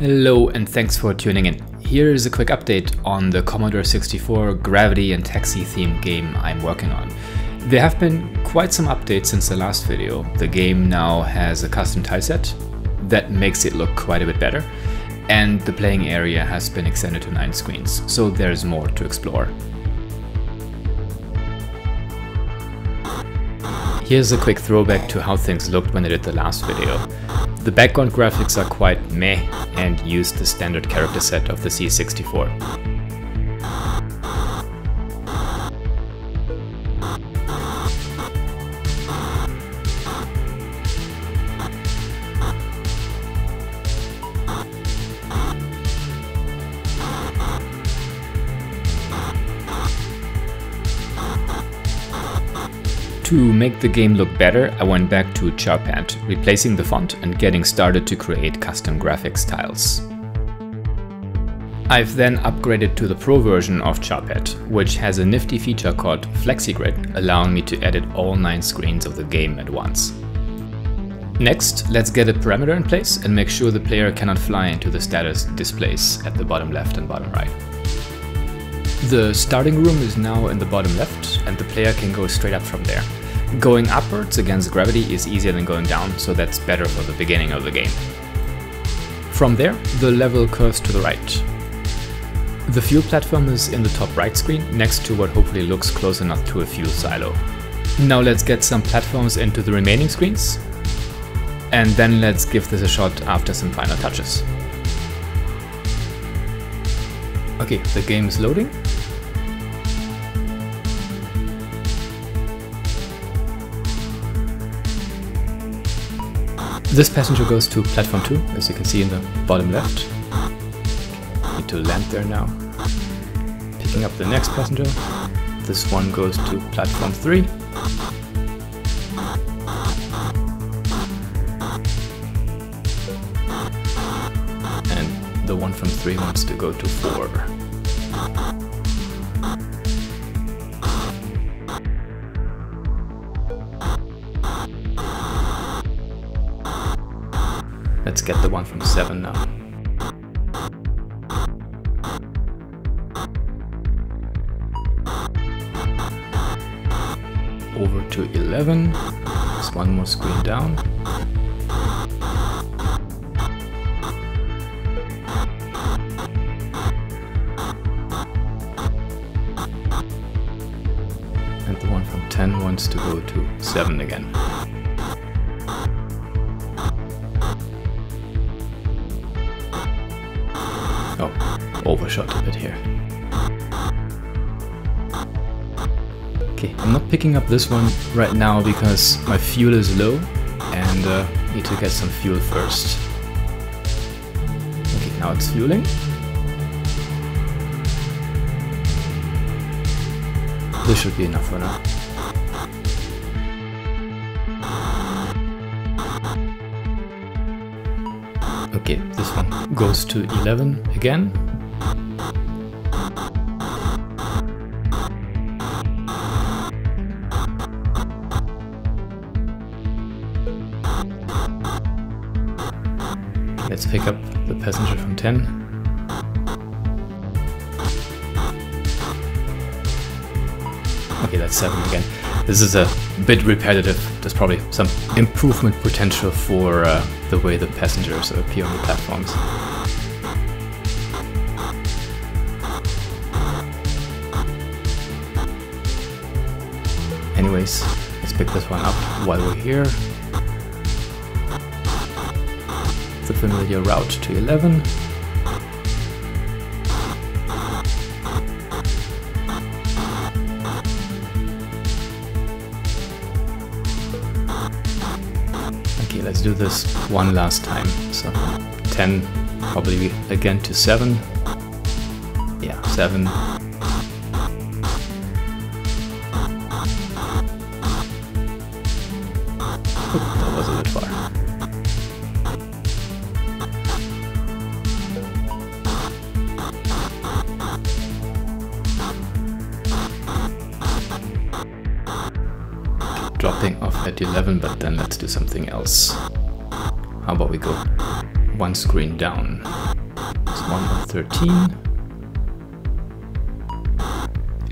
Hello and thanks for tuning in. Here is a quick update on the Commodore 64 Gravity and Taxi themed game I'm working on. There have been quite some updates since the last video. The game now has a custom tileset that makes it look quite a bit better, and the playing area has been extended to 9 screens, so there's more to explore. Here's a quick throwback to how things looked when I did the last video. The background graphics are quite meh and use the standard character set of the C64. To make the game look better, I went back to CharPad, replacing the font and getting started to create custom graphics tiles. I've then upgraded to the Pro version of CharPad, which has a nifty feature called FlexiGrid, allowing me to edit all 9 screens of the game at once. Next, let's get a parameter in place and make sure the player cannot fly into the status displays at the bottom left and bottom right. The starting room is now in the bottom left, and the player can go straight up from there. Going upwards against gravity is easier than going down, so that's better for the beginning of the game. From there, the level curves to the right. The fuel platform is in the top right screen, next to what hopefully looks close enough to a fuel silo. Now let's get some platforms into the remaining screens, and then let's give this a shot after some final touches. Okay, the game is loading. This passenger goes to platform 2, as you can see in the bottom left. Need to land there now. Picking up the next passenger. This one goes to platform 3. The one from 3 wants to go to 4. Let's get the one from 7 now. Over to 11. There's one more screen down. And the one from 10 wants to go to 7 again. Oh, overshot a bit here. Okay, I'm not picking up this one right now because my fuel is low and need to get some fuel first. Okay, now it's fueling. This should be enough for now. Okay, this one goes to 11 again. Let's pick up the passenger from 10. Okay, that's 7 again. This is a bit repetitive. There's probably some improvement potential for the way the passengers appear on the platforms. Anyways, let's pick this one up while we're here. The familiar route to 11. Okay, let's do this one last time. So 10 probably again to 7. Yeah, 7. Ooh, that was a bit far. Dropping off at 11, but then let's do something else. How about we go one screen down. It's 113.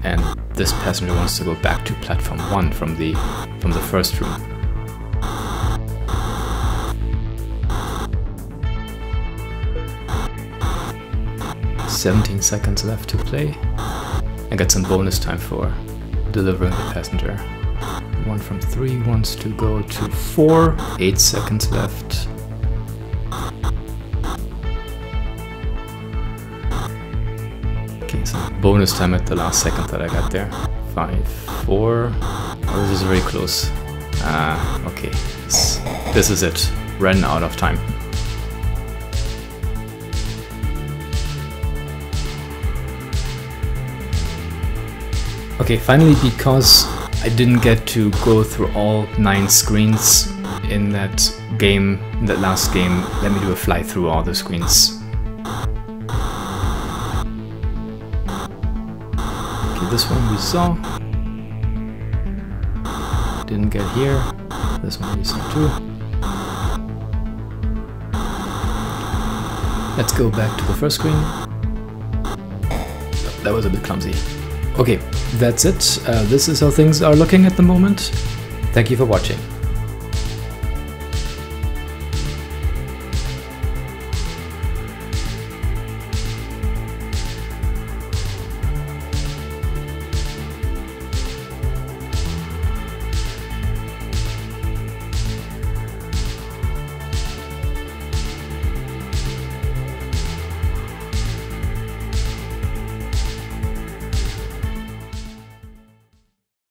And this passenger wants to go back to platform 1 from the first room. "17 seconds left to play and get some bonus time for delivering the passenger. One from 3 wants to go to 4, 8 seconds left. Okay, so bonus time at the last second that I got there. 5, 4, oh, this is very close. Okay, this is it, ran out of time. Okay, finally, because I didn't get to go through all 9 screens in that game, in that last game, let me do a fly through all the screens. Okay, this one we saw. Didn't get here. This one we saw too. Let's go back to the first screen. That was a bit clumsy. Okay, that's it. This is how things are looking at the moment. Thank you for watching.